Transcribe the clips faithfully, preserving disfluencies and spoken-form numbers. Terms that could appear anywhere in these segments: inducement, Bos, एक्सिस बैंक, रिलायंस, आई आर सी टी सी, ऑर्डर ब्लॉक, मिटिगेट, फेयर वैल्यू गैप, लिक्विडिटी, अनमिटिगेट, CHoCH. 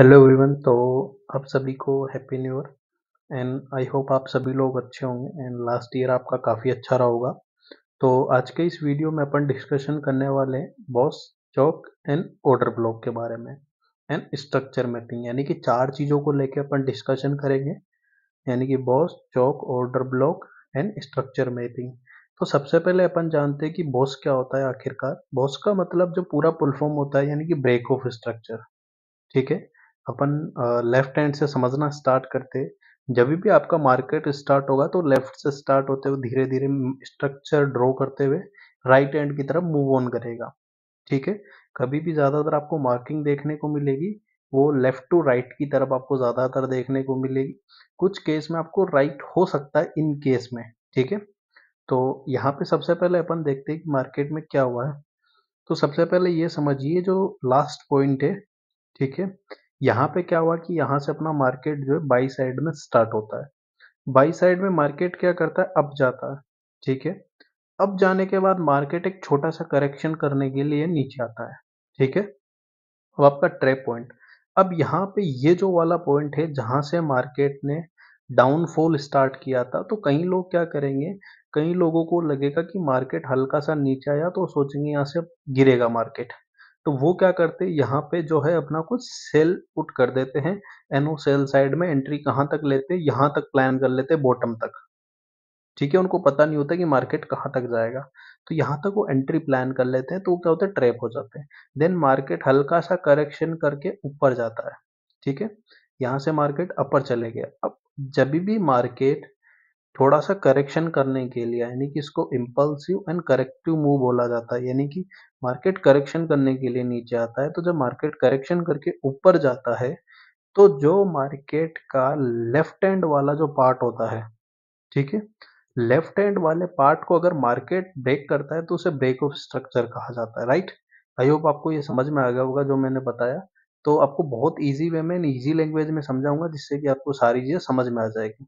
Hello everyone, तो आप सभी को happy new year and I hope आप सभी लोग अच्छे होंगे एंड लास्ट ईयर आपका काफ़ी अच्छा रहा होगा। तो आज के इस वीडियो में अपन डिस्कशन करने वाले हैं BOS, CHoCH and ऑर्डर ब्लॉक के बारे में एंड स्ट्रक्चर मैपिंग, यानी कि चार चीज़ों को लेके अपन डिस्कशन करेंगे, यानी कि BOS, CHoCH, ऑर्डर ब्लॉक and structure mapping. तो सबसे पहले अपन जानते हैं कि बॉस क्या होता है आखिरकार। बॉस का मतलब जो पूरा फुल फॉर्म होता है, यानी कि ब्रेक ऑफ स्ट्रक्चर। ठीक है, अपन लेफ्ट हैंड से समझना स्टार्ट करते। जब भी आपका मार्केट स्टार्ट होगा तो लेफ्ट से स्टार्ट होते हुए धीरे धीरे स्ट्रक्चर ड्रॉ करते हुए राइट हैंड की तरफ मूव ऑन करेगा। ठीक है, कभी भी ज़्यादातर आपको मार्किंग देखने को मिलेगी वो लेफ़्ट टू राइट की तरफ आपको ज़्यादातर देखने को मिलेगी। कुछ केस में आपको राइट हो सकता है इन केस में। ठीक है, तो यहाँ पे सबसे पहले अपन देखते हैं कि मार्केट में क्या हुआ है। तो सबसे पहले ये समझिए जो लास्ट पॉइंट है, ठीक है, यहाँ पे क्या हुआ कि यहाँ से अपना मार्केट जो है बाई साइड में स्टार्ट होता है। बाई साइड में मार्केट क्या करता है, अप जाता है। ठीक है, अप जाने के बाद मार्केट एक छोटा सा करेक्शन करने के लिए नीचे आता है। ठीक है, अब आपका ट्रेप पॉइंट, अब यहाँ पे ये जो वाला पॉइंट है जहाँ से मार्केट ने डाउनफॉल स्टार्ट किया था, तो कई लोग क्या करेंगे, कई लोगों को लगेगा कि मार्केट हल्का सा नीचे आया तो सोचेंगे यहाँ से गिरेगा मार्केट, तो वो क्या करते हैं यहाँ पे जो है अपना कुछ सेल पुट कर देते हैं एंड वो सेल साइड में एंट्री कहाँ तक लेते हैं, यहाँ तक प्लान कर लेते हैं, बॉटम तक। ठीक है, उनको पता नहीं होता कि मार्केट कहाँ तक जाएगा, तो यहाँ तक वो एंट्री प्लान कर लेते हैं, तो क्या होता है, ट्रैप हो जाते हैं। देन मार्केट हल्का सा करेक्शन करके ऊपर जाता है। ठीक है, यहाँ से मार्केट अपर चले गया। अब जब भी मार्केट थोड़ा सा करेक्शन करने के लिए, यानी कि इसको इम्पल्सिव एंड करेक्टिव मूव बोला जाता है, यानी कि मार्केट करेक्शन करने के लिए नीचे आता है, तो जब मार्केट करेक्शन करके ऊपर जाता है तो जो मार्केट का लेफ्ट हैंड वाला जो पार्ट होता है, ठीक है, लेफ्ट हैंड वाले पार्ट को अगर मार्केट ब्रेक करता है तो उसे ब्रेक ऑफ स्ट्रक्चर कहा जाता है। राइट, आई होप आपको ये समझ में आ गया होगा जो मैंने बताया। तो आपको बहुत ईजी वे में, ईजी लैंग्वेज में समझाऊंगा जिससे कि आपको सारी चीज़ें समझ में आ जाएगी।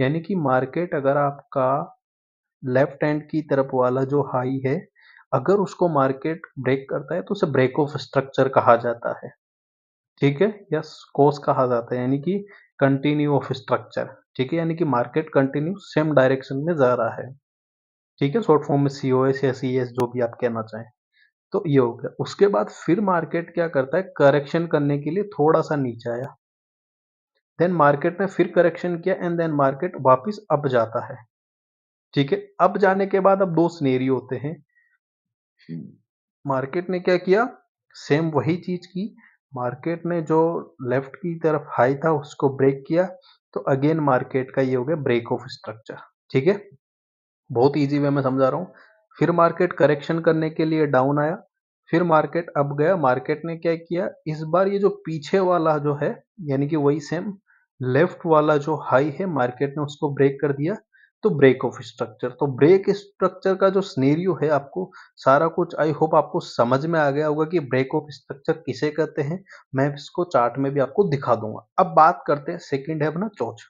यानी कि मार्केट अगर आपका लेफ्ट हैंड की तरफ वाला जो हाई है, अगर उसको मार्केट ब्रेक करता है तो उसे ब्रेक ऑफ स्ट्रक्चर कहा जाता है। ठीक है, या कोस कहा जाता है, यानी कि कंटिन्यू ऑफ स्ट्रक्चर। ठीक है, यानी कि मार्केट कंटिन्यू सेम डायरेक्शन में जा रहा है। ठीक है, शॉर्ट फॉर्म में सी ओ एस या सी एस जो भी आप कहना चाहें, तो ये हो गया। उसके बाद फिर मार्केट क्या करता है, करेक्शन करने के लिए थोड़ा सा नीचे आया, देन मार्केट ने फिर करेक्शन किया एंड देन मार्केट वापस अप जाता है। ठीक है, अप जाने के बाद अब दो सिनेरियो होते हैं। मार्केट ने क्या किया, सेम वही चीज की, मार्केट ने जो लेफ्ट की तरफ हाई था उसको ब्रेक किया, तो अगेन मार्केट का ये हो गया ब्रेक ऑफ स्ट्रक्चर। ठीक है, बहुत ईजी वे में समझा रहा हूँ। फिर मार्केट करेक्शन करने के लिए डाउन आया, फिर मार्केट अप गया, मार्केट ने क्या किया, इस बार ये जो पीछे वाला जो है, यानी कि वही सेम लेफ्ट वाला जो हाई है, मार्केट ने उसको ब्रेक कर दिया, तो ब्रेक ऑफ स्ट्रक्चर। तो ब्रेक स्ट्रक्चर का जो सिनेरियो है, आपको सारा कुछ आई होप आपको समझ में आ गया होगा कि ब्रेक ऑफ स्ट्रक्चर किसे कहते हैं। मैं इसको चार्ट में भी आपको दिखा दूंगा। अब बात करते हैं, सेकेंड है अपना चोच।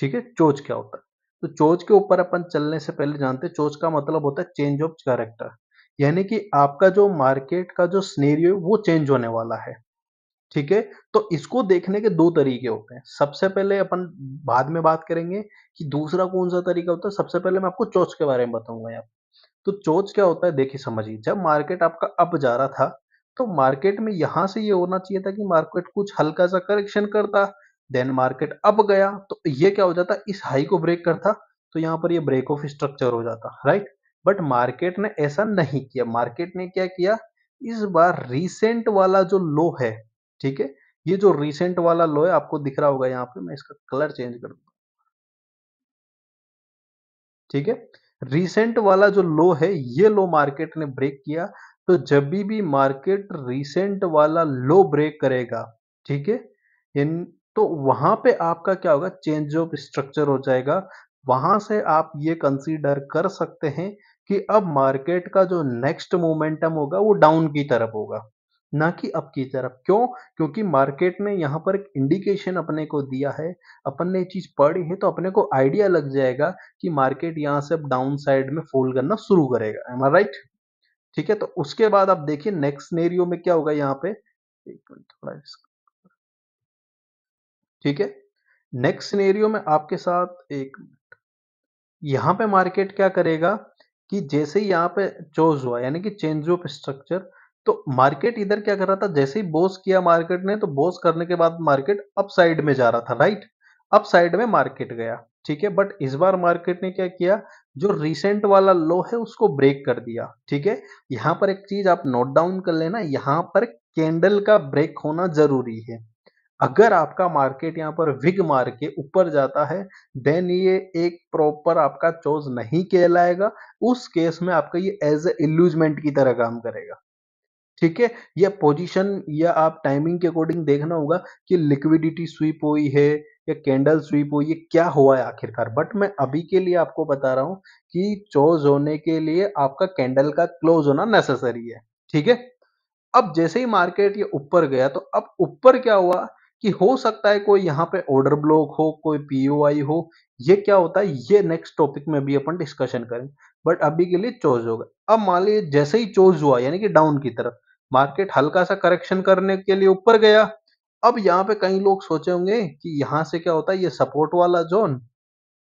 ठीक है, चोच क्या होता है, तो चोच के ऊपर अपन चलने से पहले जानते हैं, चोच का मतलब होता है चेंज ऑफ कैरेक्टर, यानी कि आपका जो मार्केट का जो सिनेरियो वो चेंज होने वाला है। ठीक है, तो इसको देखने के दो तरीके होते हैं। सबसे पहले अपन बाद में बात करेंगे कि दूसरा कौन सा तरीका होता है, सबसे पहले मैं आपको चोच के बारे में बताऊंगा यहाँ। तो चोच क्या होता है, देखिए समझिए, जब मार्केट आपका अप जा रहा था तो मार्केट में यहाँ से ये होना चाहिए था कि मार्केट कुछ हल्का सा करेक्शन करता, देन मार्केट अप गया, तो ये क्या हो जाता, इस हाई को ब्रेक करता, तो यहाँ पर ये ब्रेक ऑफ स्ट्रक्चर हो जाता। राइट, बट मार्केट ने ऐसा नहीं किया। मार्केट ने क्या किया, इस बार रिसेंट वाला जो लो है, ठीक है, ये जो रिसेंट वाला लो है आपको दिख रहा होगा यहाँ पे, मैं इसका कलर चेंज कर दूंगा। ठीक है, रिसेंट वाला जो लो है, ये लो मार्केट ने ब्रेक किया, तो जब भी भी मार्केट रिसेंट वाला लो ब्रेक करेगा, ठीक है, इन तो वहां पे आपका क्या होगा, चेंज ऑफ स्ट्रक्चर हो जाएगा। वहां से आप ये कंसीडर कर सकते हैं कि अब मार्केट का जो नेक्स्ट मोमेंटम होगा वो डाउन की तरफ होगा, ना कि अप की तरफ। क्यों, क्योंकि मार्केट ने यहाँ पर एक इंडिकेशन अपने को दिया है, अपन ने ये चीज पढ़ी है, तो अपने को आइडिया लग जाएगा कि मार्केट यहाँ से अब डाउन साइड में फोल्ड करना शुरू करेगा। Am I right? ठीक है, तो उसके बाद आप देखिए नेक्स्ट सिनेरियो में क्या होगा, यहाँ पे एक मिनट थोड़ा ठीक है। नेक्स्ट सिनेरियो में आपके साथ एक मिनट, यहाँ पे मार्केट क्या करेगा कि जैसे ही यहाँ पे चोज हुआ यानी कि चेंज ऑफ स्ट्रक्चर, तो मार्केट इधर क्या कर रहा था, जैसे ही बोस किया मार्केट ने, तो बोस करने के बाद मार्केट अप साइड में जा रहा था, राइट, अप साइड में मार्केट गया, ठीक है। बट इस बार मार्केट ने क्या किया, जो रिसेंट वाला लो है उसको ब्रेक कर दिया, ठीक है। यहाँ पर एक चीज आप नोट डाउन कर लेना, यहाँ पर कैंडल का ब्रेक होना जरूरी है। अगर आपका मार्केट यहाँ पर विग मार के ऊपर जाता है देन ये एक प्रॉपर आपका चोज नहीं कहलाएगा, उस केस में आपका ये एज ए इल्यूजमेंट की तरह काम करेगा, ठीक है। या पोजीशन या आप टाइमिंग के अकॉर्डिंग देखना होगा कि लिक्विडिटी स्वीप हुई है या कैंडल स्वीप हुई है, क्या हुआ है आखिरकार। बट मैं अभी के लिए आपको बता रहा हूं कि चोज होने के लिए आपका कैंडल का क्लोज होना नेसेसरी है, ठीक है। अब जैसे ही मार्केट ये ऊपर गया, तो अब ऊपर क्या हुआ कि हो सकता है कोई यहाँ पे ऑर्डर ब्लॉक हो, कोई पीओआई हो, ये क्या होता है, ये नेक्स्ट टॉपिक में भी अपन डिस्कशन करेंगे, बट अभी के लिए चोज होगा। अब मान लीजिए जैसे ही चोज हुआ यानी कि डाउन की तरफ, मार्केट हल्का सा करेक्शन करने के लिए ऊपर गया। अब यहाँ पे कई लोग सोचे होंगे कि यहाँ से क्या होता है, ये सपोर्ट वाला जोन,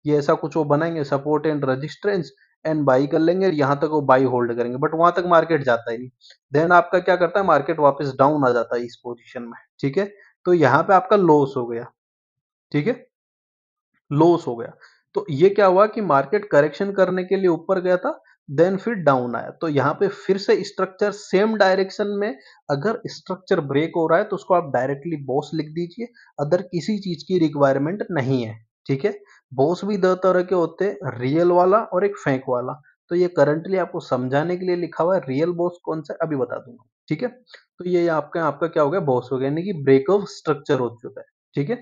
ये ऐसा कुछ वो बनाएंगे, support and resistance, and buy कर लेंगे, यहाँ तक वो बाई होल्ड करेंगे, बट वहां तक मार्केट जाता ही नहीं। देन आपका क्या करता है, मार्केट वापस डाउन आ जाता है इस पोजिशन में, ठीक है। तो यहाँ पे आपका लॉस हो गया, ठीक है, लॉस हो गया। तो ये क्या हुआ कि मार्केट करेक्शन करने के लिए ऊपर गया था, देन फिर डाउन आया। तो यहाँ पे फिर से स्ट्रक्चर सेम डायरेक्शन में, अगर स्ट्रक्चर ब्रेक हो रहा है तो उसको आप डायरेक्टली बॉस लिख दीजिए, अदर किसी चीज की रिक्वायरमेंट नहीं है, ठीक है। बॉस भी दो तरह के होते हैं, रियल वाला और एक फेक वाला, तो ये करंटली आपको समझाने के लिए लिखा हुआ है। रियल बॉस कौन सा अभी बता दूंगा, ठीक है। तो ये आपका आपका क्या हो गया, बॉस हो गया, यानी कि ब्रेक ऑफ स्ट्रक्चर हो चुका है, ठीक है।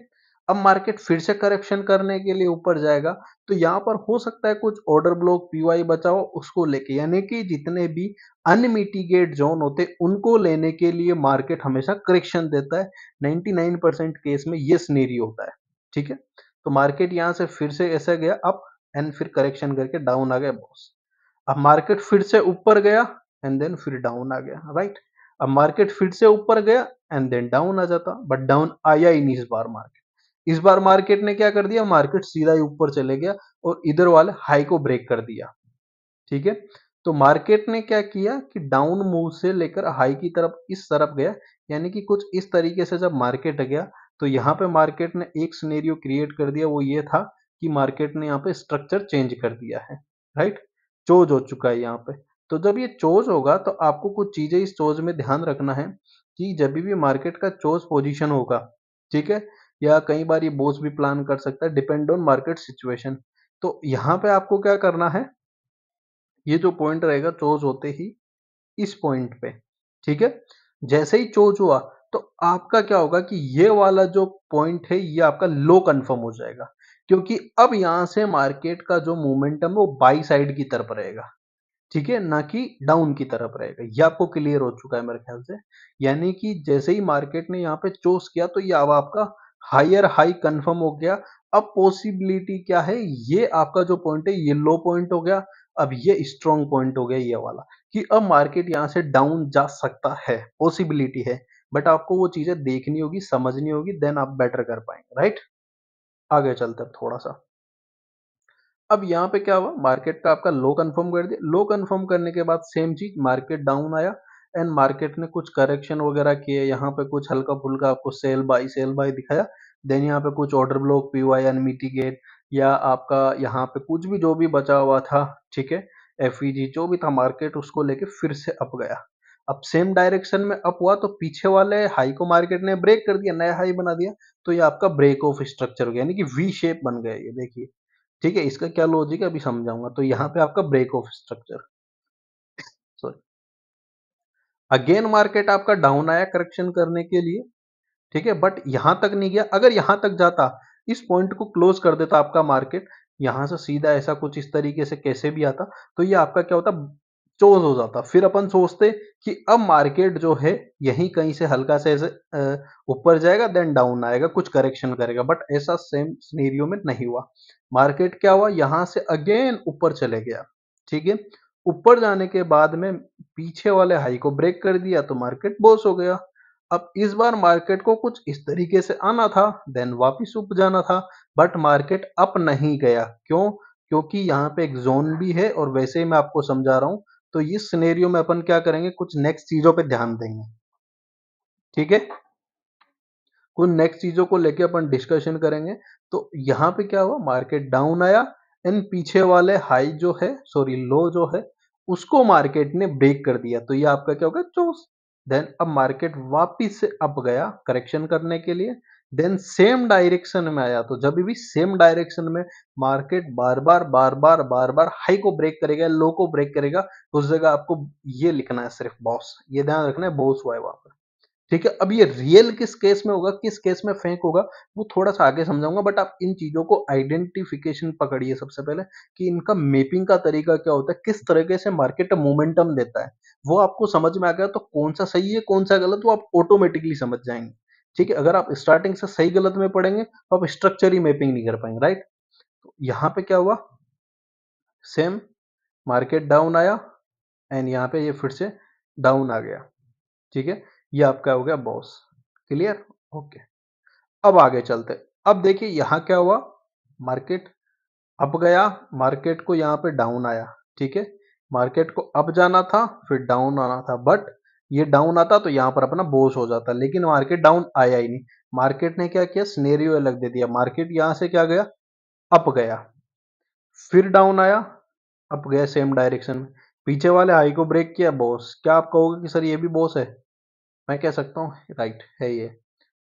अब मार्केट फिर से करेक्शन करने के लिए ऊपर जाएगा, तो यहाँ पर हो सकता है कुछ ऑर्डर ब्लॉक पीवाई बचाओ उसको लेके, यानी कि जितने भी अनमिटिगेट जोन होते उनको लेने के लिए मार्केट हमेशा करेक्शन देता है, निन्यानवे परसेंट केस में ये सिनेरियो होता है, ठीक है। तो मार्केट यहाँ से फिर से ऐसा गया अप एंड फिर करेक्शन करके डाउन आ गया बॉस। अब मार्केट फिर से ऊपर गया एंड देन फिर डाउन आ गया, राइट। अब मार्केट फिर से ऊपर गया एंड देन डाउन आ जाता, बट डाउन आया ही नहीं इस बार मार्केट। इस बार मार्केट ने क्या कर दिया, मार्केट सीधा ही ऊपर चले गया और इधर वाले हाई को ब्रेक कर दिया, ठीक है। तो मार्केट ने क्या किया कि डाउन मूव से लेकर हाई की तरफ इस तरफ गया, यानी कि कुछ इस तरीके से जब मार्केट गया, तो यहाँ पे मार्केट ने एक सिनेरियो क्रिएट कर दिया, वो ये था कि मार्केट ने यहाँ पे स्ट्रक्चर चेंज कर दिया है, राइट, चोज हो चुका है यहाँ पे। तो जब ये चोज होगा तो आपको कुछ चीजें इस चोज में ध्यान रखना है कि जब भी मार्केट का चोज पोजिशन होगा, ठीक है, या कई बार ये बॉस भी प्लान कर सकता है, डिपेंड ऑन मार्केट सिचुएशन। तो यहाँ पे आपको क्या करना है, ये जो पॉइंट रहेगा चोज होते ही, इस पॉइंट पे, ठीक है, जैसे ही चोज हुआ तो आपका क्या होगा कि ये वाला जो पॉइंट है ये आपका लो कंफर्म हो जाएगा, क्योंकि अब यहाँ से मार्केट का जो मोमेंटम है वो बाई साइड की तरफ रहेगा, ठीक है, ना कि डाउन की तरफ रहेगा। ये आपको क्लियर हो चुका है मेरे ख्याल से। यानी कि जैसे ही मार्केट ने यहाँ पे चोज किया तो ये अब आपका हायर हाई कंफर्म हो गया। अब पॉसिबिलिटी क्या है, ये आपका जो पॉइंट है ये लो पॉइंट हो गया, अब ये स्ट्रॉन्ग पॉइंट हो गया ये वाला, कि अब मार्केट यहाँ से डाउन जा सकता है, पॉसिबिलिटी है, बट आपको वो चीजें देखनी होगी, समझनी होगी, देन आप बेटर कर पाएंगे, राइट। आगे चलते थोड़ा सा, अब यहाँ पे क्या हुआ, मार्केट का आपका लो कन्फर्म कर दिया। लो कन्फर्म करने के बाद सेम चीज, मार्केट डाउन आया एंड मार्केट ने कुछ करेक्शन वगैरह किए, यहाँ पे कुछ हल्का फुल्का आपको सेल बाई सेल बाई दिखाया, देन यहाँ पे कुछ ऑर्डर ब्लॉक पीवाई अनमिटिगेट, या आपका यहाँ पे कुछ भी जो भी बचा हुआ था, ठीक है, एफईजी जो भी था मार्केट उसको लेके फिर से अप गया। अब सेम डायरेक्शन में अप हुआ तो पीछे वाले हाई को मार्केट ने ब्रेक कर दिया, नया हाई बना दिया, तो ये आपका ब्रेक ऑफ स्ट्रक्चर हो गया, यानी कि वी शेप बन गया ये, देखिए, ठीक है। इसका क्या लॉजिक है अभी समझाऊंगा। तो यहाँ पे आपका break of structure, sorry, again market आपका डाउन आया करेक्शन करने के लिए, ठीक है, बट यहां तक नहीं गया। अगर यहां तक जाता, इस पॉइंट को क्लोज कर देता आपका मार्केट, यहां से सीधा ऐसा कुछ इस तरीके से कैसे भी आता, तो ये आपका क्या होता, चोज हो जाता। फिर अपन सोचते कि अब मार्केट जो है यहीं कहीं से हल्का से ऐसे ऊपर जाएगा, देन डाउन आएगा, कुछ करेक्शन करेगा, बट ऐसा सेम सिनेरियो में नहीं हुआ। मार्केट क्या हुआ, यहां से अगेन ऊपर चले गया, ठीक है। ऊपर जाने के बाद में पीछे वाले हाई को ब्रेक कर दिया तो मार्केट बॉस हो गया। अब इस बार मार्केट को कुछ इस तरीके से आना था, देन वापिस ऊपर जाना था, बट मार्केट अप नहीं गया। क्यों? क्योंकि यहाँ पे एक जोन भी है और वैसे ही मैं आपको समझा रहा हूँ। तो इस सिनेरियो में अपन क्या करेंगे, कुछ नेक्स्ट चीजों पे ध्यान देंगे, ठीक है। कुछ नेक्स्ट चीजों को लेके अपन डिस्कशन करेंगे। तो यहाँ पे क्या हुआ, मार्केट डाउन आया एंड पीछे वाले हाई जो है, सॉरी लो जो है, उसको मार्केट ने ब्रेक कर दिया। तो ये आपका क्या होगा, चोस। देन अब मार्केट वापिस से अप गया करेक्शन करने के लिए, देन सेम डायरेक्शन में आया। तो जब भी सेम डायरेक्शन में मार्केट बार बार बार बार बार बार हाई को ब्रेक करेगा, लो को ब्रेक करेगा, उस जगह आपको ये लिखना है सिर्फ बॉस। ये ध्यान रखना है, बॉस हुआ है वहां पर, ठीक है। अब ये रियल किस केस में होगा, किस केस में फेंक होगा, वो थोड़ा सा आगे समझाऊंगा। बट आप इन चीजों को आइडेंटिफिकेशन पकड़िए सबसे पहले, कि इनका मैपिंग का तरीका क्या होता है, किस तरीके से मार्केट मोमेंटम देता है। वो आपको समझ में आ गया तो कौन सा सही है कौन सा गलत, वो आप ऑटोमेटिकली समझ जाएंगे, ठीक है। अगर आप स्टार्टिंग से सही गलत में पढ़ेंगे तो आप स्ट्रक्चर ही मैपिंग नहीं कर पाएंगे, राइट। तो यहाँ पे क्या हुआ, सेम मार्केट डाउन आया एंड यहाँ पे ये फिर से डाउन आ गया, ठीक है। ये आपका हो गया बॉस, क्लियर, ओके। अब आगे चलते, अब देखिए यहाँ क्या हुआ, मार्केट अप गया, मार्केट को यहाँ पे डाउन आया, ठीक है। मार्केट को अप जाना था फिर डाउन आना था, बट ये डाउन आता तो यहाँ पर अपना बॉस हो जाता, लेकिन मार्केट डाउन आया ही नहीं। मार्केट ने क्या किया, सिनेरियो अलग दे दिया। मार्केट यहाँ से क्या गया, अप गया, फिर डाउन आया, अप गया सेम डायरेक्शन में, पीछे वाले हाई को ब्रेक किया, बॉस। क्या आप कहोगे कि सर ये भी बॉस है? मैं कह सकता हूँ राइट है। ये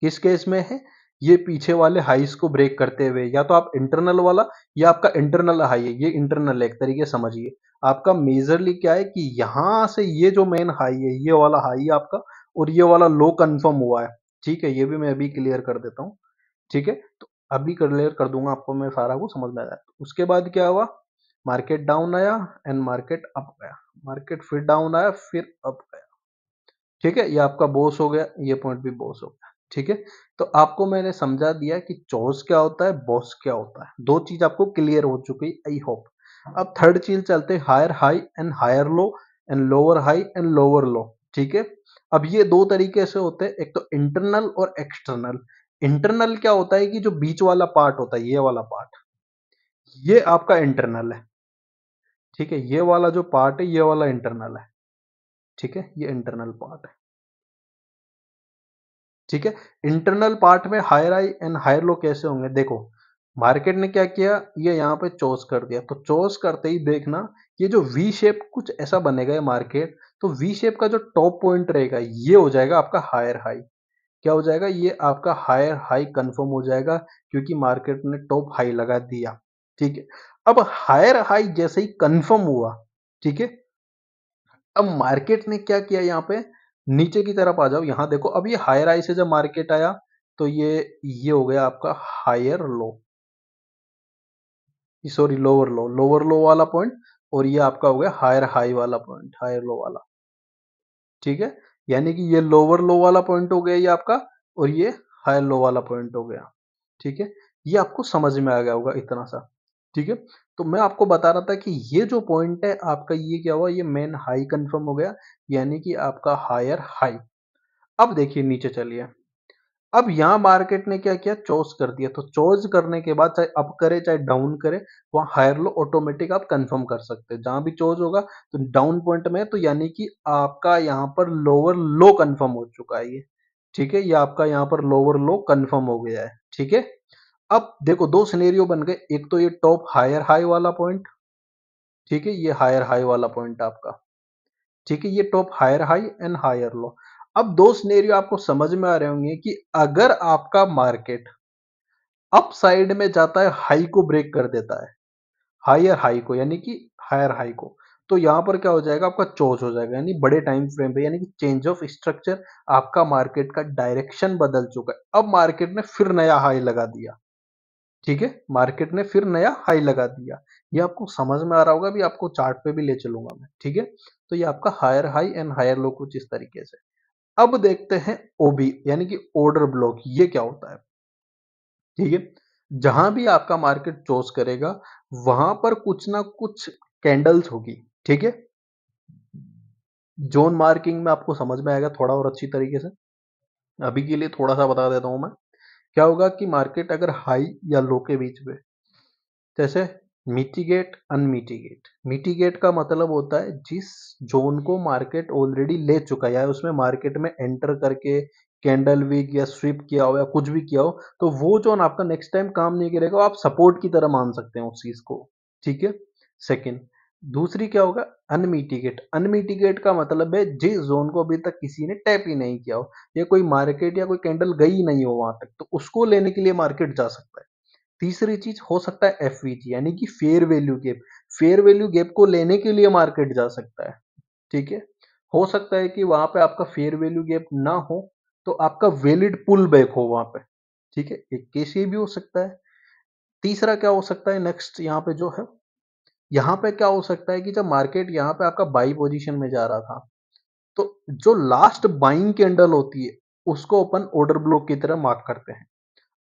किस केस में है, ये पीछे वाले हाईस को ब्रेक करते हुए, या तो आप इंटरनल वाला, या आपका इंटरनल हाई है, ये इंटरनल एक तरीके समझिए। आपका मेजरली क्या है कि यहाँ से ये जो मेन हाई है, ये वाला हाई है आपका, और ये वाला लो कंफर्म हुआ है, ठीक है। ये भी मैं अभी क्लियर कर देता हूँ, ठीक है। तो अभी क्लियर कर दूंगा आपको, मैं सारा को समझ में आया। उसके बाद क्या हुआ, मार्केट डाउन आया एंड मार्केट अप गया, मार्केट फिर डाउन आया फिर अप गया, ठीक है। ये आपका बॉस हो गया, ये पॉइंट भी बॉस हो गया, ठीक है। तो आपको मैंने समझा दिया कि चोच क्या होता है, बॉस क्या होता है, दो चीज आपको क्लियर हो चुकी, आई होप। अब थर्ड चीज चलते हैं, higher high and higher low and lower high and lower low, ठीक है। अब ये दो तरीके से होते हैं, एक तो इंटरनल और एक्सटर्नल। इंटरनल क्या होता है कि जो बीच वाला पार्ट होता है, ये वाला पार्ट, ये आपका इंटरनल है, ठीक है। ये वाला जो पार्ट है, ये वाला इंटरनल है, ठीक है। ये इंटरनल पार्ट है, ठीक है। इंटरनल पार्ट में higher high and higher low कैसे होंगे, देखो मार्केट ने क्या किया, ये यहाँ पे चोस कर दिया। तो चोस करते ही देखना ये जो वी शेप कुछ ऐसा बनेगा ये मार्केट, तो वी शेप का जो टॉप पॉइंट रहेगा ये हो जाएगा आपका हायर हाई। क्या हो जाएगा, ये आपका हायर हाई कंफर्म हो जाएगा, क्योंकि मार्केट ने टॉप हाई लगा दिया, ठीक है। अब हायर हाई जैसे ही कंफर्म हुआ, ठीक है, अब मार्केट ने क्या किया, यहाँ पे नीचे की तरफ आ जाओ, यहाँ देखो। अब ये हायर हाई से जब मार्केट आया तो ये ये हो गया आपका higher low, sorry lower low, lower low वाला पॉइंट, और ये आपका हो गया हायर हाई वाला पॉइंट, हायर लो वाला, ठीक है। यानी कि ये लोअर लो वाला पॉइंट हो गया ये आपका, और ये हायर लो वाला पॉइंट हो गया, ठीक है। ये आपको समझ में आ गया होगा इतना सा, ठीक है। तो मैं आपको बता रहा था कि ये जो पॉइंट है आपका, ये क्या हुआ, ये मेन हाई कंफर्म हो गया, यानी कि आपका हायर हाई। अब देखिए नीचे चलिए, अब यहाँ मार्केट ने क्या किया, चोज कर दिया। तो चोज करने के बाद चाहे अप करे चाहे डाउन करे, वहाँ हायर लो ऑटोमेटिक आप कंफर्म कर सकते हैं। जहां भी चोज होगा तो डाउन पॉइंट में, तो यानी कि आपका यहाँ पर लोअर लो कंफर्म हो चुका है ये, ठीक है। ये आपका यहाँ पर लोअर लो कंफर्म हो गया है, ठीक है। अब देखो दो सिनेरियो बन गए, एक तो ये टॉप हायर हाई वाला पॉइंट, ठीक है, ये हायर हाई वाला पॉइंट आपका, ठीक है। ये top higher high and higher low. अब दो सिनेरियो आपको समझ में आ रहे होंगे कि अगर आपका मार्केट अप साइड में जाता है, हाई को ब्रेक कर देता है, हायर हाई को, यानी कि हायर हाई को, तो यहाँ पर क्या हो जाएगा, आपका चोच हो जाएगा। यानी बड़े टाइम फ्रेम पे, यानी कि चेंज ऑफ स्ट्रक्चर, आपका मार्केट का डायरेक्शन बदल चुका है। अब मार्केट ने फिर नया हाई लगा दिया, ठीक है। मार्केट ने फिर नया हाई लगा दिया, ये आपको समझ में आ रहा होगा, भी आपको चार्ट पे भी ले चलूंगा मैं, ठीक है। तो ये आपका higher high and higher low कुछ इस तरीके से। अब देखते हैं ओबी, यानी कि ऑर्डर ब्लॉक, ये क्या होता है, ठीक है। जहां भी आपका मार्केट चोज करेगा वहां पर कुछ ना कुछ कैंडल्स होगी, ठीक है। जोन मार्किंग में आपको समझ में आएगा थोड़ा और अच्छी तरीके से। अभी के लिए थोड़ा सा बता देता हूँ मैं, क्या होगा कि मार्केट अगर हाई या लो के बीच में, जैसे मिटिगेट अनमिटिगेट, मिटिगेट का मतलब होता है जिस जोन को मार्केट ऑलरेडी ले चुका है, उसमें मार्केट में एंटर करके कैंडल वीक या स्वीप किया हो या कुछ भी किया हो, तो वो जोन आपका नेक्स्ट टाइम काम नहीं करेगा, आप सपोर्ट की तरह मान सकते हैं उस चीज को, ठीक है। सेकेंड, दूसरी क्या होगा, अनमिटिगेट। अनमिटिगेट का मतलब है जिस जोन को अभी तक किसी ने टैप ही नहीं किया हो या कोई मार्केट या कोई कैंडल गई नहीं हो वहां तक, तो उसको लेने के लिए मार्केट जा सकता है। तीसरी चीज हो सकता है एफवीजी, यानी कि फेयर वैल्यू गैप। फेयर वैल्यू गैप को लेने के लिए मार्केट जा सकता है, ठीक है। हो सकता है कि वहां पे आपका फेयर वैल्यू गैप ना हो तो आपका वैलिड पुल बैक हो वहां पे, ठीक है, एक केस ये भी हो सकता है। तीसरा क्या हो सकता है नेक्स्ट, यहाँ पे जो है, यहाँ पे क्या हो सकता है कि जब मार्केट यहाँ पे आपका बाई पोजीशन में जा रहा था, तो जो लास्ट बाइंग कैंडल होती है उसको अपन ऑर्डर ब्लॉक की तरह मार्क करते हैं।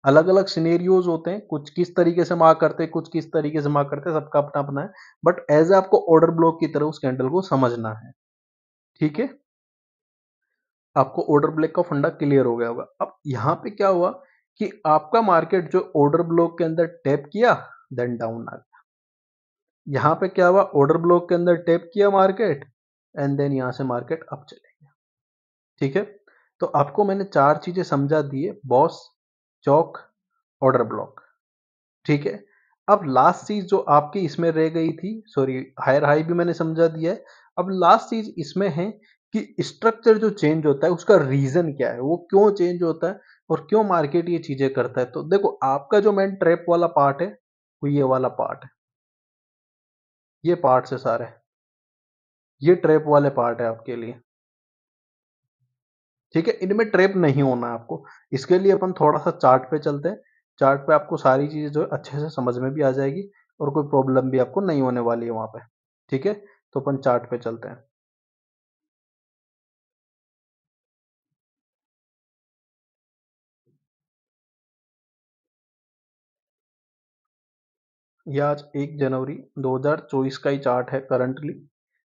अलग अलग सिनेरियोज होते हैं, कुछ किस तरीके से मार्क करते हैं, कुछ किस तरीके से मार्क करते हैं, सबका अपना अपना है, बट एज आपको ऑर्डर ब्लॉक की तरह उस कैंडल को समझना है, ठीक है। आपको ऑर्डर ब्लॉक का फंडा क्लियर हो गया होगा। अब यहाँ पे क्या हुआ कि आपका मार्केट जो ऑर्डर ब्लॉक के अंदर टैप किया, देन डाउन आ गया। यहाँ पे क्या हुआ, ऑर्डर ब्लॉक के अंदर टैप किया मार्केट, एंड देन यहाँ से मार्केट अप चले गया, ठीक है। तो आपको मैंने चार चीजें समझा दी है, बॉस, चौक, ऑर्डर ब्लॉक, ठीक है। अब लास्ट चीज जो आपकी इसमें रह गई थी, सॉरी हायर हाई भी मैंने समझा दिया है, अब लास्ट चीज इसमें है कि स्ट्रक्चर जो चेंज होता है उसका रीजन क्या है, वो क्यों चेंज होता है और क्यों मार्केट ये चीजें करता है। तो देखो, आपका जो मेन ट्रैप वाला पार्ट है वो ये वाला पार्ट है, ये पार्ट्स है सारे, ये ट्रैप वाले पार्ट है आपके लिए, ठीक है। इनमें ट्रैप नहीं होना है आपको, इसके लिए अपन थोड़ा सा चार्ट पे चलते हैं। चार्ट पे आपको सारी चीजें जो अच्छे से समझ में भी आ जाएगी और कोई प्रॉब्लम भी आपको नहीं होने वाली है वहां पे, ठीक है। तो अपन चार्ट पे चलते हैं। यह आज एक जनवरी दो हज़ार चौबीस का ही चार्ट है करंटली।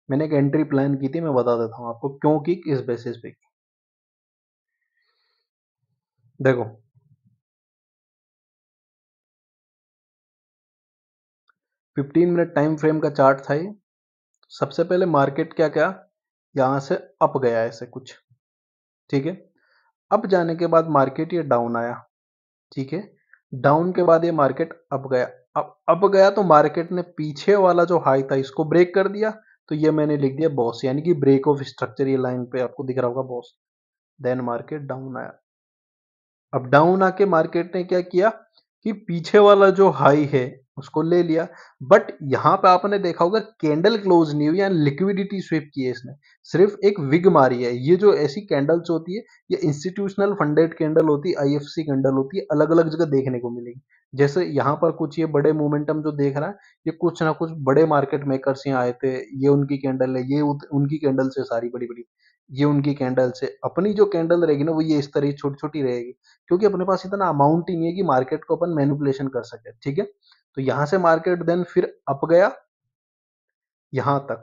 मैंने एक एंट्री प्लान की थी, मैं बता देता हूँ आपको क्यों की, किस बेसिस पे की। देखो, पंद्रह मिनट टाइम फ्रेम का चार्ट था ये। सबसे पहले मार्केट क्या क्या यहाँ से अप गया ऐसे कुछ, ठीक है। अप जाने के बाद मार्केट ये डाउन आया, ठीक है। डाउन के बाद ये मार्केट अप गया। अब अब गया तो मार्केट ने पीछे वाला जो हाई था इसको ब्रेक कर दिया, तो ये मैंने लिख दिया बॉस, यानी कि ब्रेक ऑफ स्ट्रक्चर, ये लाइन पे आपको दिख रहा होगा बॉस। देन मार्केट डाउन आया। अब डाउन आके मार्केट ने क्या किया कि पीछे वाला जो हाई है उसको ले लिया, बट यहाँ पे आपने देखा होगा कैंडल क्लोज नहीं हुई, यानी लिक्विडिटी स्वीप की है इसने, सिर्फ एक विग मारी है। ये जो ऐसी कैंडल्स होती है, ये इंस्टीट्यूशनल फंडेड कैंडल होती है, आई एफ सी कैंडल होती है, अलग अलग जगह देखने को मिलेगी। जैसे यहाँ पर कुछ ये बड़े मोमेंटम जो देख रहा है, ये कुछ ना कुछ बड़े मार्केट मेकर्स यहाँ आए थे, ये उनकी कैंडल है, ये उनकी कैंडल से सारी बड़ी बड़ी, ये उनकी कैंडल से। अपनी जो कैंडल रहेगी ना वो ये इस तरह छोटी छोटी रहेगी, क्योंकि अपने पास इतना अमाउंट ही नहीं है कि मार्केट को अपन मैनिपुलेशन कर सके, ठीक है। तो यहाँ से मार्केट देन फिर अप गया यहाँ तक,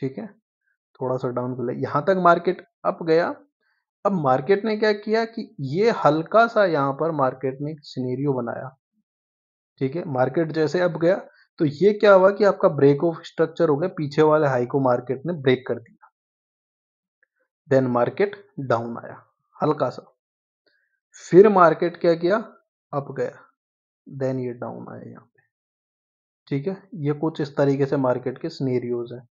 ठीक है, थोड़ा सा डाउन कर लिया, यहाँ तक मार्केट अप गया। अब मार्केट ने क्या किया कि ये हल्का सा यहाँ पर मार्केट ने सिनेरियो बनाया, ठीक है। मार्केट जैसे अब गया तो ये क्या हुआ कि आपका ब्रेक ऑफ स्ट्रक्चर हो गया, पीछे वाले हाई को मार्केट ने ब्रेक कर दिया। देन मार्केट डाउन आया हल्का सा, फिर मार्केट क्या किया, अप गया, देन ये डाउन आया यहाँ पे, ठीक है। ये कुछ इस तरीके से मार्केट के सिनेरियोज हैं,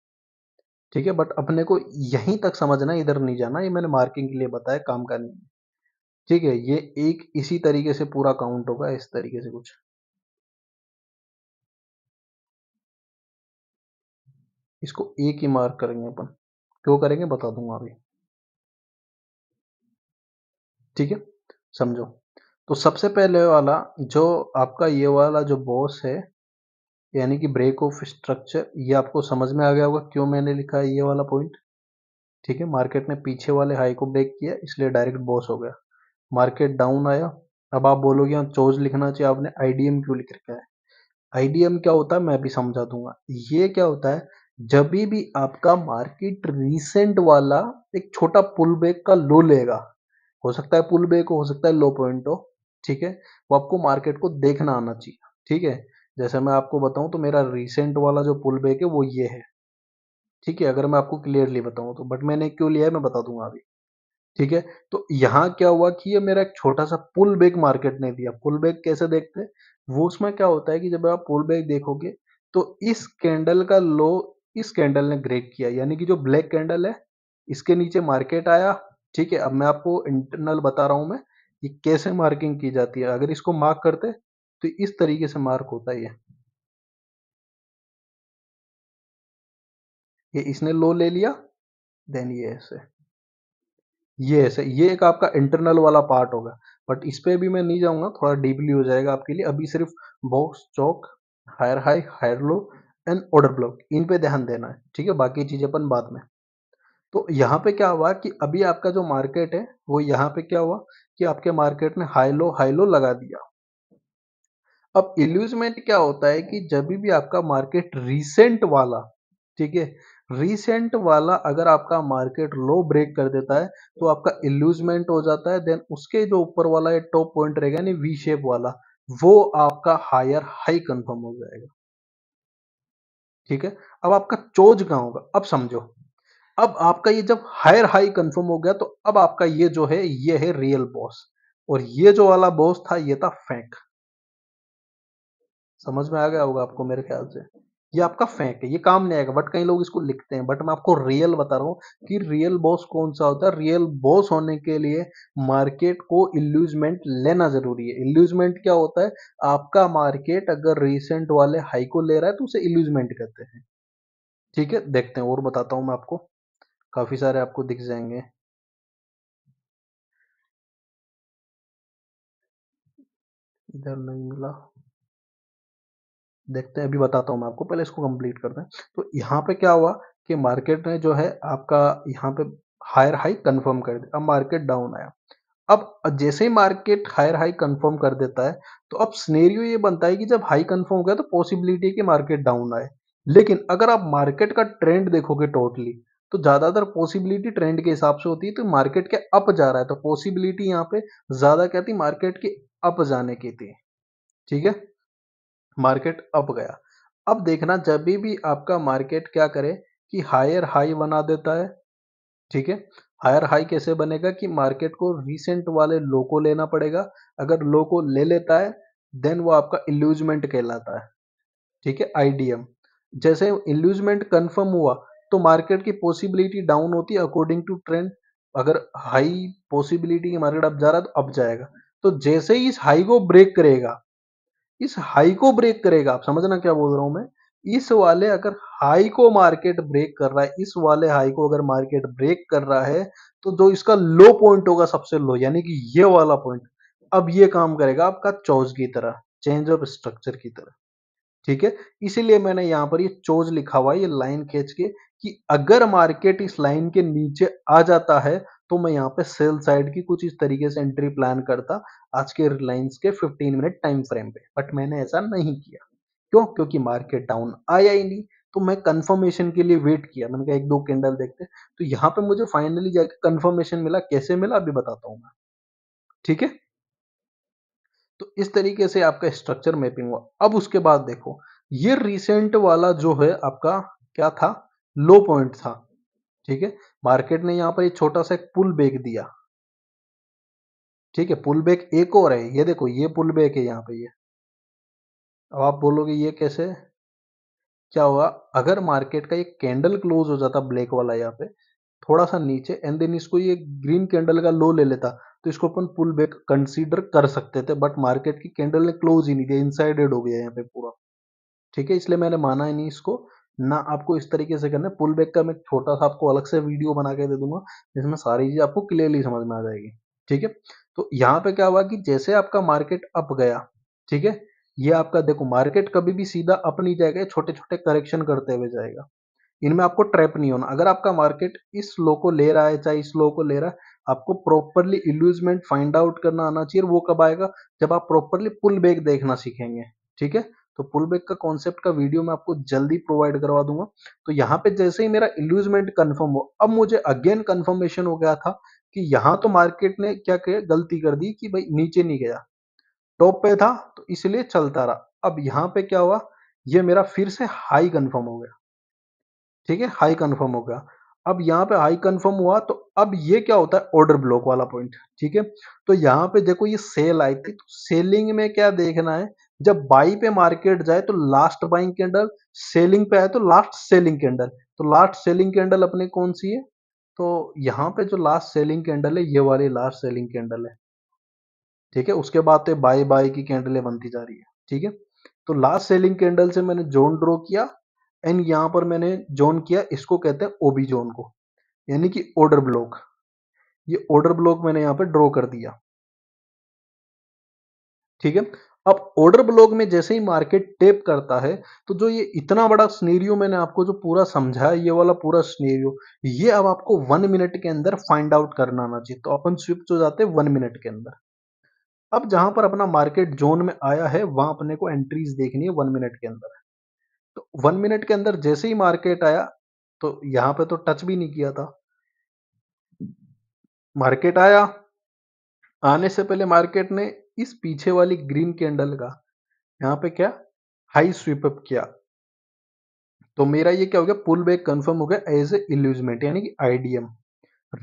ठीक है। बट अपने को यहीं तक समझना, इधर नहीं जाना, ये मैंने मार्किंग के लिए बताया, काम का नहीं, ठीक है। ये एक इसी तरीके से पूरा काउंट होगा, इस तरीके से कुछ, इसको एक ही मार्क करेंगे अपन, क्यों करेंगे बता दूंगा अभी, ठीक है, समझो। तो सबसे पहले वाला जो आपका ये वाला जो बॉस है, यानी कि ब्रेक ऑफ स्ट्रक्चर, ये आपको समझ में आ गया होगा क्यों मैंने लिखा है ये वाला पॉइंट, ठीक है। मार्केट ने पीछे वाले हाई को ब्रेक किया, इसलिए डायरेक्ट बॉस हो गया। मार्केट डाउन आया। अब आप बोलोगे यहाँ चोज लिखना चाहिए, आपने आईडीएम क्यों लिख रखा है। आईडीएम क्या होता है मैं भी समझा दूंगा। ये क्या होता है, जब भी आपका मार्केट रिसेंट वाला एक छोटा पुल बैक का लो लेगा, हो सकता है पुल बैक हो, हो सकता है लो पॉइंट हो, ठीक है। वो आपको मार्केट को देखना आना चाहिए, ठीक है। जैसे मैं आपको बताऊं तो मेरा रिसेंट वाला जो पुल बैक है वो ये है, ठीक है। अगर मैं आपको क्लियरली बताऊं तो, बट मैंने क्यों लिया है मैं बता दूंगा अभी, ठीक है। तो यहाँ क्या हुआ कि ये मेरा एक छोटा सा पुल बैक मार्केट ने दिया। पुल बैक कैसे देखते हैं वो, उसमें क्या होता है कि जब आप पुल बैक देखोगे तो इस कैंडल का लो इस कैंडल ने ब्रेक किया, यानी कि जो ब्लैक कैंडल है इसके नीचे मार्केट आया, ठीक है। अब मैं आपको इंटरनल बता रहा हूं मैं ये कैसे मार्किंग की जाती है। अगर इसको मार्क करते तो इस तरीके से मार्क होता है, ये ये इसने लो ले लिया, देन ये ऐसे ये ऐसे ये एक आपका इंटरनल वाला पार्ट होगा। बट इस पे भी मैं नहीं जाऊंगा, थोड़ा डीपली हो जाएगा आपके लिए। अभी सिर्फ BOS, CHoCH, higher high, higher low and ऑर्डर ब्लॉक, इन पे ध्यान देना है, ठीक है। बाकी चीजें अपन बाद में। तो यहाँ पे क्या हुआ कि अभी आपका जो मार्केट है वो यहाँ पे क्या हुआ कि आपके मार्केट ने हाई लो हाई लो लगा दिया। अब इल्यूजमेंट क्या होता है कि जब भी आपका मार्केट रिसेंट वाला, ठीक है, रिसेंट वाला अगर आपका मार्केट लो ब्रेक कर देता है तो आपका इल्यूजमेंट हो जाता है। देन उसके जो ऊपर वाला ये टॉप पॉइंट रहेगा यानी वी शेप वाला, वो आपका हायर हाई कंफर्म हो जाएगा, ठीक है। अब आपका चोज कहाँ होगा, अब समझो। अब आपका ये जब हायर हाई कंफर्म हो गया तो अब आपका ये जो है ये है रियल बॉस, और ये जो वाला बॉस था ये था फेक। समझ में आ गया होगा आपको मेरे ख्याल से। ये आपका फेक है, ये काम नहीं आएगा, बट कई लोग इसको लिखते हैं। बट मैं आपको रियल बता रहा हूँ कि रियल बॉस कौन सा होता है। रियल बॉस होने के लिए मार्केट को इल्यूजमेंट लेना जरूरी है। इल्यूजमेंट क्या होता है, आपका मार्केट अगर रिसेंट वाले हाई को ले रहा है तो उसे इल्यूजमेंट कहते हैं, ठीक है। देखते हैं और बताता हूँ मैं आपको, काफी सारे आपको दिख जाएंगे। इधर नहीं मिला, देखते हैं, अभी बताता हूँ मैं आपको, पहले इसको कंप्लीट करते हैं। तो यहाँ पे क्या हुआ कि मार्केट ने जो है आपका यहाँ पे हायर हाई कंफर्म कर दिया। अब मार्केट डाउन आया। अब जैसे ही मार्केट हायर हाई कंफर्म कर देता है तो अब सिनेरियो ये बनता है कि जब हाई कंफर्म हो गया तो पॉसिबिलिटी कि मार्केट डाउन आए। लेकिन अगर आप मार्केट का ट्रेंड देखोगे टोटली तो ज्यादातर पॉसिबिलिटी ट्रेंड के हिसाब से होती है। तो मार्केट के अप जा रहा है तो पॉसिबिलिटी यहाँ पे ज्यादा क्या थी, मार्केट के अप जाने की थी, ठीक है। मार्केट अप गया। अब देखना जब भी आपका मार्केट क्या करे कि हायर हाई बना देता है, ठीक है। हायर हाई कैसे बनेगा कि मार्केट को रिसेंट वाले लो को लेना पड़ेगा। अगर लो को ले लेता है देन वो आपका इल्यूजमेंट कहलाता है, ठीक है, आईडीएम। जैसे इल्यूजमेंट कंफर्म हुआ तो मार्केट की पॉसिबिलिटी डाउन होती है अकॉर्डिंग टू ट्रेंड। अगर हाई पॉसिबिलिटी की मार्केट अप जा रहा है तो अप जाएगा। तो जैसे ही इस हाई को ब्रेक करेगा, इस हाई को ब्रेक करेगा, आप समझना क्या बोल रहा हूं मैं, इस वाले अगर हाई को मार्केट ब्रेक कर रहा है, इस वाले हाई को अगर मार्केट ब्रेक कर रहा है तो जो इसका लो पॉइंट होगा सबसे लो, यानी कि ये वाला पॉइंट, अब ये काम करेगा आपका चोज की तरह, चेंज ऑफ स्ट्रक्चर की तरह, ठीक है। इसीलिए मैंने यहाँ पर ये चोज लिखा हुआ है, ये लाइन खींच के, कि अगर मार्केट इस लाइन के नीचे आ जाता है तो मैं यहाँ पे सेल साइड की कुछ इस तरीके से एंट्री प्लान करता आज के रिलायंस के पंद्रह मिनट टाइम फ्रेम पे। बट मैंने ऐसा नहीं किया, क्यों, क्योंकि मार्केट डाउन आया ही नहीं। तो मैं कंफर्मेशन के लिए वेट किया, मैंने कहा एक दो कैंडल देखते। तो यहाँ पे मुझे फाइनली जाके कंफर्मेशन मिला। कैसे मिला अभी बताता हूँ मैं, ठीक है। तो इस तरीके से आपका स्ट्रक्चर मैपिंग हुआ। अब उसके बाद देखो ये रिसेंट वाला जो है आपका क्या था, लो पॉइंट था, ठीक है। मार्केट ने यहाँ पर एक छोटा सा एक पुल बैक दिया, ठीक है। पुल बैक एक और है, ये देखो ये पुल बैक है यहाँ पे ये। अब आप बोलोगे ये कैसे, क्या हुआ, अगर मार्केट का ये कैंडल क्लोज हो जाता ब्लैक वाला यहाँ पे थोड़ा सा नीचे, एंड देन इसको ये ग्रीन कैंडल का लो ले लेता तो इसको अपन पुल बैक कंसीडर कर सकते थे। बट मार्केट की कैंडल ने क्लोज ही नहीं दिया, इनसाइडेड हो गया यहाँ पे पूरा, ठीक है। इसलिए मैंने माना ही नहीं इसको ना। आपको इस तरीके से करना है। पुल बैक का मैं छोटा सा आपको अलग से वीडियो बना के दे दूंगा जिसमें सारी चीजें आपको क्लियरली समझ में आ जाएगी, ठीक है। तो यहाँ पे क्या हुआ कि जैसे आपका मार्केट अप गया, ठीक है, ये आपका देखो मार्केट कभी भी सीधा अप नहीं जाएगा, छोटे छोटे करेक्शन करते हुए जाएगा। इनमें आपको ट्रैप नहीं होना। अगर आपका मार्केट इस लो को ले रहा है, चाहे इस लो को ले रहा है, आपको प्रॉपरली इल्यूजमेंट फाइंड आउट करना आना चाहिए। वो कब आएगा, जब आप प्रॉपरली पुल बैक देखना सीखेंगे, ठीक है। तो पुल बैक का कॉन्सेप्ट का वीडियो मैं आपको जल्दी प्रोवाइड करवा दूंगा। तो यहाँ पे जैसे ही मेरा इल्यूजमेंट कंफर्म हो, अब मुझे अगेन कंफर्मेशन हो गया था कि यहाँ तो मार्केट ने क्या किया, गलती कर दी कि भाई नीचे नहीं गया, टॉप पे था तो इसलिए चलता रहा। अब यहाँ पे क्या हुआ, ये मेरा फिर से हाई कंफर्म हो गया, ठीक है, हाई कंफर्म हो गया। अब यहाँ पे हाई कंफर्म हुआ तो अब ये क्या होता है, ऑर्डर ब्लॉक वाला पॉइंट, ठीक है। तो यहाँ पे देखो ये सेल आई थी, तो सेलिंग में क्या देखना है, जब बाई पे मार्केट जाए तो लास्ट बाइंग कैंडल, सेलिंग पे आए तो लास्ट सेलिंग कैंडल, तो लास्ट सेलिंग कैंडल अपने कौन सी है, तो यहाँ पे जो लास्ट सेलिंग कैंडल है ये वाली लास्ट सेलिंग कैंडल है, ठीक है। उसके बाद तो बाई बाई की कैंडलें बनती जा रही है, ठीक है। तो लास्ट सेलिंग कैंडल से मैंने जोन ड्रॉ किया एंड यहाँ पर मैंने जोन किया, इसको कहते हैं ओबी जोन को, यानी कि ऑर्डर ब्लॉक। ये ऑर्डर ब्लॉक मैंने यहाँ पर ड्रॉ कर दिया, ठीक है। अब ऑर्डर ब्लॉक में जैसे ही मार्केट टेप करता है तो जो ये इतना बड़ा सिनेरियो मैंने आपको जो पूरा समझाया, ये वाला पूरा सिनेरियो, ये अब आपको वन मिनट के अंदर फाइंड आउट करना आना चाहिए। तो अपन स्विफ्ट हो जाते हैं वन मिनट के अंदर। अब जहां पर अपना मार्केट जोन में आया है वहां अपने को एंट्रीज देखनी है वन मिनट के अंदर। तो वन मिनट के अंदर जैसे ही मार्केट आया, तो यहाँ पे तो टच भी नहीं किया था, मार्केट आया, आने से पहले मार्केट ने इस पीछे वाली ग्रीन कैंडल का यहाँ पे क्या, हाई स्वीप अप किया। तो मेरा ये क्या हो गया, पुल बैक कंफर्म हो गया एज ए इल्यूजमेंट, यानी कि आईडीएम।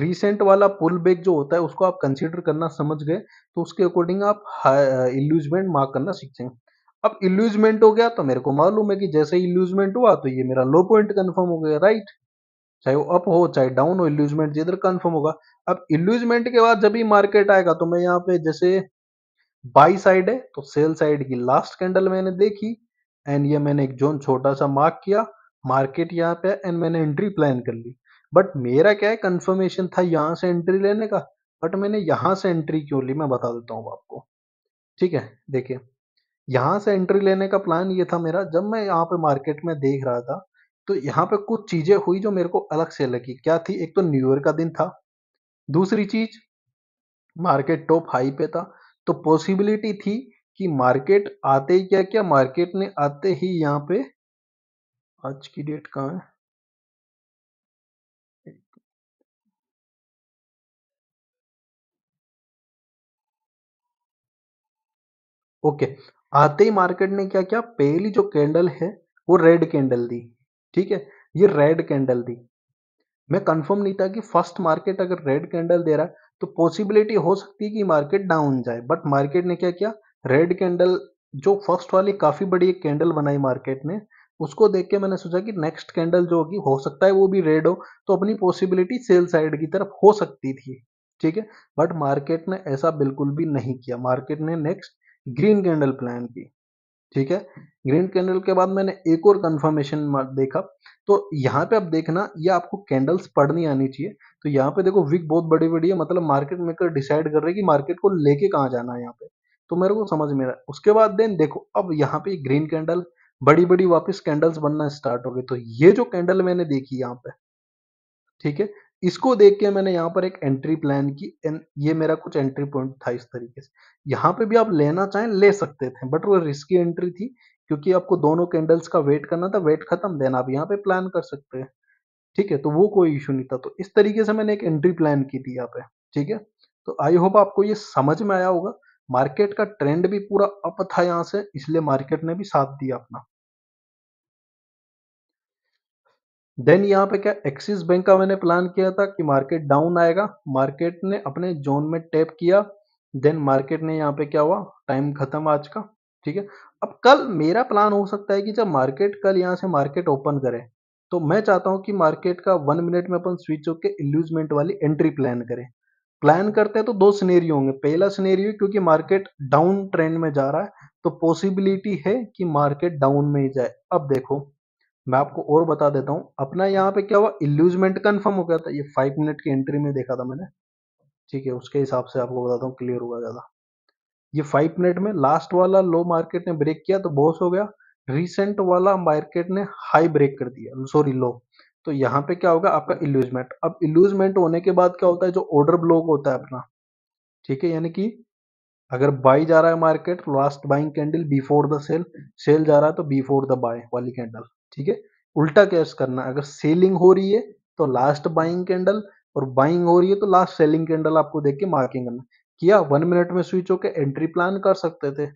रिसेंट वाला पुल बैक जो होता है उसको आप कंसीडर करना समझ गए तो उसके अकॉर्डिंग आप इल्यूजमेंट मार्क करना सीखेंगे। अब इल्यूजमेंट हो गया तो मेरे को मालूम है कि जैसे इल्यूजमेंट हुआ तो ये मेरा लो पॉइंट कंफर्म हो गया, राइट, चाहे वो अप हो चाहे डाउन हो, इल्यूजमेंट जिधर कंफर्म होगा। अब इल्यूजमेंट के बाद जब ही मार्केट आएगा तो मैं यहाँ पे जैसे बाई साइड है तो सेल साइड की लास्ट कैंडल मैंने देखी एंड ये मैंने एक जोन छोटा सा मार्क किया, मार्केट यहाँ पे एंड मैंने एंट्री प्लान कर ली। बट मेरा क्या है, कंफर्मेशन था यहाँ से एंट्री लेने का, बट मैंने यहाँ से एंट्री क्यों ली मैं बता देता हूँ आपको, ठीक है। देखिए यहाँ से एंट्री लेने का प्लान ये था मेरा, जब मैं यहाँ पे मार्केट में देख रहा था तो यहाँ पे कुछ चीजें हुई जो मेरे को अलग से लगी। क्या थी, एक तो न्यू ईयर का दिन था, दूसरी चीज मार्केट टॉप हाई पे था, तो पॉसिबिलिटी थी कि मार्केट आते ही क्या क्या मार्केट ने आते ही यहाँ पे, आज की डेट कहाँ है, ओके, आते ही मार्केट ने क्या क्या, पहली जो कैंडल है वो रेड कैंडल दी, ठीक है, ये रेड कैंडल दी। मैं कंफर्म नहीं था कि फर्स्ट मार्केट अगर रेड कैंडल दे रहा है तो पॉसिबिलिटी हो सकती है कि मार्केट डाउन जाए, बट मार्केट ने क्या किया, रेड कैंडल जो फर्स्ट वाली काफी बड़ी एक कैंडल बनाई मार्केट ने, उसको देख के मैंने सोचा कि नेक्स्ट कैंडल जो होगी हो सकता है वो भी रेड हो, तो अपनी पॉसिबिलिटी सेल साइड की तरफ हो सकती थी, ठीक है। बट मार्केट ने ऐसा बिल्कुल भी नहीं किया, मार्केट ने नेक्स्ट ग्रीन कैंडल प्लान की, ठीक है। ग्रीन कैंडल के बाद मैंने एक और कंफर्मेशन देखा, तो यहाँ पे आप देखना, ये आपको कैंडल्स पढ़नी आनी चाहिए। तो यहाँ पे देखो विक बहुत बड़ी बड़ी है, मतलब मार्केट मेकर डिसाइड कर रहे हैं कि मार्केट को लेके कहाँ जाना है, यहाँ पे तो मेरे को समझ में रहा है। उसके बाद देन देखो अब यहाँ पे ग्रीन कैंडल बड़ी बड़ी वापस कैंडल्स बनना स्टार्ट हो गई, तो ये जो कैंडल मैंने देखी यहाँ पे, ठीक है, इसको देख के मैंने यहाँ पर एक एंट्री प्लान की एंड ये मेरा कुछ एंट्री पॉइंट था इस तरीके से। यहाँ पे भी आप लेना चाहें ले सकते थे, बट वो रिस्की एंट्री थी क्योंकि आपको दोनों कैंडल्स का वेट करना था, वेट खत्म देना, आप यहाँ पे प्लान कर सकते हैं, ठीक है, तो वो कोई इशू नहीं था। तो इस तरीके से मैंने एक एंट्री प्लान की थी यहाँ पे, ठीक है। तो आई होप आपको ये समझ में आया होगा। मार्केट का ट्रेंड भी पूरा अप था यहाँ से, इसलिए मार्केट ने भी साथ दिया अपना। देन यहाँ पे क्या, एक्सिस बैंक का मैंने प्लान किया था कि मार्केट डाउन आएगा, मार्केट ने अपने जोन में टैप किया, देन मार्केट ने यहाँ पे क्या हुआ, टाइम खत्म आज का, ठीक है। अब कल मेरा प्लान हो सकता है कि जब मार्केट कल यहाँ से मार्केट ओपन करे तो मैं चाहता हूँ कि मार्केट का वन मिनट में अपन स्विच होकर इल्यूजमेंट वाली एंट्री प्लान करें। प्लान करते हैं तो दो सिनेरियो होंगे, पहला सिनेरियो क्योंकि मार्केट डाउन ट्रेंड में जा रहा है तो पॉसिबिलिटी है कि मार्केट डाउन में ही जाए। अब देखो मैं आपको और बता देता हूँ, अपना यहाँ पे क्या हुआ, इल्यूजमेंट कंफर्म हो गया था, ये फाइव मिनट की एंट्री में देखा था मैंने, ठीक है, उसके हिसाब से आपको बताता हूँ क्लियर हुआ ज़्यादा। ये फाइव मिनट में लास्ट वाला लो मार्केट ने ब्रेक किया तो बॉस हो गया, रिसेंट वाला मार्केट ने हाई ब्रेक कर दिया, सॉरी लो, तो यहाँ पे क्या होगा आपका इल्यूजमेंट। अब इल्यूजमेंट होने के बाद क्या होता है, जो ऑर्डर ब्लॉक होता है अपना, ठीक है, यानी कि अगर बाई जा रहा है market, last buying candle before the sell, sell जा रहा है तो बिफोर द बाय वाली कैंडल, ठीक है। उल्टा कैश करना, अगर सेलिंग हो रही है तो लास्ट बाइंग कैंडल और बाइंग हो रही है तो लास्ट सेलिंग कैंडल आपको देख के मार्किंग करना किया। वन मिनट में स्विच होके एंट्री प्लान कर सकते थे,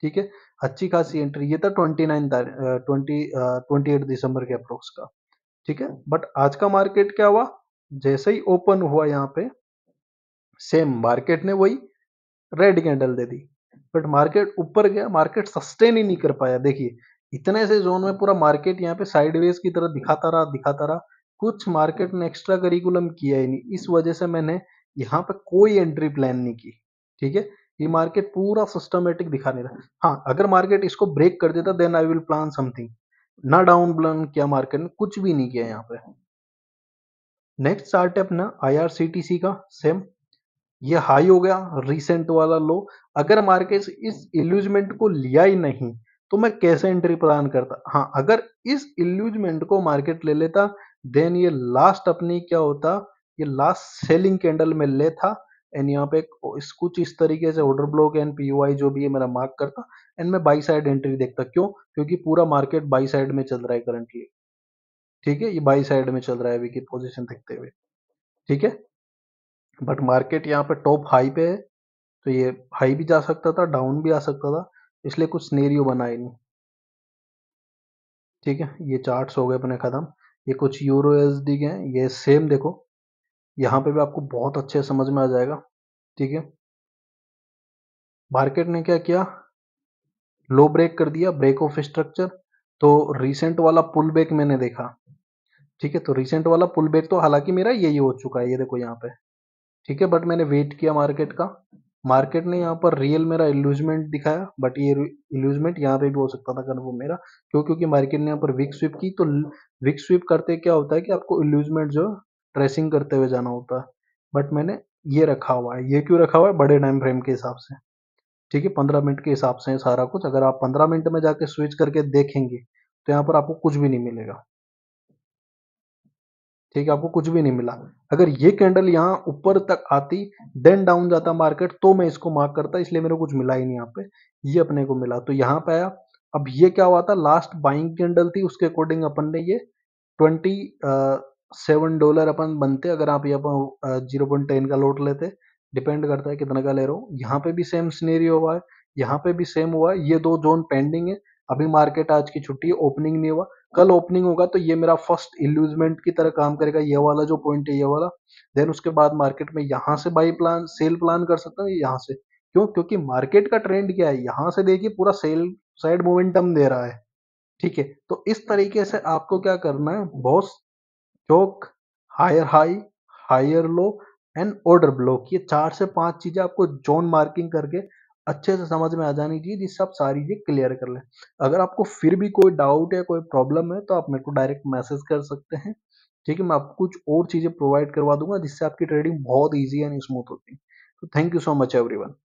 ठीक है, अच्छी खासी एंट्री। ये था ट्वेंटी नाइन तारीख ट्वेंटी ट्वेंटी एट दिसंबर के अप्रोक्स का, ठीक है। बट आज का मार्केट क्या हुआ, जैसे ही ओपन हुआ यहाँ पे सेम मार्केट ने वही रेड कैंडल दे दी, बट मार्केट ऊपर गया, मार्केट सस्टेन ही नहीं कर पाया। देखिए इतने से जोन में पूरा मार्केट यहाँ पे साइडवेज की तरह दिखाता रहा दिखाता रहा कुछ मार्केट ने एक्स्ट्रा करिकुलम किया ही नहीं, इस वजह से मैंने यहाँ पे कोई एंट्री प्लान नहीं की, ठीक है। ये मार्केट पूरा सिस्टमेटिक दिखा नहीं रहा। हाँ, अगर मार्केट इसको ब्रेक कर देता then I will plan something, ना डाउन प्लान किया मार्केट ने, कुछ भी नहीं किया यहाँ पे। नेक्स्ट चार्ट है अपना आई आर सी टी सी का, सेम ये हाई हो गया, रिसेंट वाला लो। अगर मार्केट इस इल्यूजमेंट को लिया ही नहीं तो मैं कैसे एंट्री प्लान करता। हाँ, अगर इस इल्यूजमेंट को मार्केट ले लेता देन ये लास्ट अपनी क्या होता, ये लास्ट सेलिंग कैंडल में ले था एंड यहाँ पे कुछ इस तरीके से ऑर्डर ब्लॉक and P U I जो भी है मेरा मार्क करता एंड मैं बाई साइड एंट्री देखता। क्यों? क्योंकि पूरा मार्केट बाई साइड में चल रहा है करंटली, ठीक है, ये बाई साइड में चल रहा है अभी की पोजिशन देखते हुए, ठीक है। बट मार्केट यहाँ पे टॉप हाई पे है तो ये हाई भी जा सकता था, डाउन भी आ सकता था, इसलिए कुछ सिनेरियो बनाए नहीं, ठीक है। ये चार्ट्स हो गए अपने खत्म। ये कुछ यूरो एसडी के हैं, ये सेम देखो यहाँ पे भी आपको बहुत अच्छे समझ में आ जाएगा, ठीक है। मार्केट ने क्या किया, लो ब्रेक कर दिया, ब्रेक ऑफ स्ट्रक्चर, तो रिसेंट वाला पुल बैक मैंने देखा, ठीक है। तो रिसेंट वाला पुल बैक तो हालांकि मेरा यही हो चुका है, ये देखो यहाँ पे, ठीक है। बट मैंने वेट किया मार्केट का, मार्केट ने यहाँ पर रियल मेरा इल्यूजमेंट दिखाया, बट ये इल्यूजमेंट यहाँ पे भी हो सकता था वो मेरा, क्यों? क्योंकि मार्केट ने यहाँ पर विक स्वीप की, तो विक स्वीप करते क्या होता है कि आपको इल्यूजमेंट जो ट्रेसिंग करते हुए जाना होता है, बट मैंने ये रखा हुआ है। ये क्यों रखा हुआ है? बड़े टाइम फ्रेम के हिसाब से, ठीक है, पंद्रह मिनट के हिसाब से सारा कुछ। अगर आप पंद्रह मिनट में जाके स्विच करके देखेंगे तो यहाँ पर आपको कुछ भी नहीं मिलेगा, ठीक है, आपको कुछ भी नहीं मिला। अगर ये कैंडल यहाँ ऊपर तक आती देन डाउन जाता मार्केट तो मैं इसको मार्क करता, इसलिए मेरे को कुछ मिला ही नहीं यहाँ पे, ये अपने को मिला तो यहाँ पे आया। अब ये क्या हुआ था, लास्ट बाइंग कैंडल थी, उसके अकॉर्डिंग अपन ने ये ट्वेंटी सेवन डॉलर अपन बनते अगर आप यहाँ जीरो पॉइंट टेन का लोट लेते, डिपेंड करता है कितना का ले रहे हो। यहाँ पे भी सेम सिनेरियो हुआ है, यहाँ पे भी सेम हुआ है। ये दो जोन पेंडिंग है, अभी मार्केट आज की छुट्टी है, ओपनिंग नहीं हुआ, कल ओपनिंग होगा तो ये मेरा फर्स्ट इल्यूजमेंट की तरह काम करेगा, ये वाला जो पॉइंट है ये वाला। देन उसके बाद मार्केट में यहाँ से बाई प्लान सेल प्लान कर सकता हूँ यहाँ से, क्यों? क्योंकि मार्केट का ट्रेंड क्या है, यहाँ से देखिए पूरा सेल साइड मोमेंटम दे रहा है, ठीक है। तो इस तरीके से आपको क्या करना है, BOS, CHoCH, higher high, higher low and ऑर्डर ब्लॉक, ये चार से पांच चीजें आपको जोन मार्किंग करके अच्छे से समझ में आ जानी चाहिए, जिससे आप सारी चीजें क्लियर कर लें। अगर आपको फिर भी कोई डाउट या कोई प्रॉब्लम है तो आप मेरे को डायरेक्ट मैसेज कर सकते हैं, ठीक है। मैं आपको कुछ और चीजें प्रोवाइड करवा दूंगा जिससे आपकी ट्रेडिंग बहुत ईजी एंड स्मूथ होती है। तो thank you so much everyone.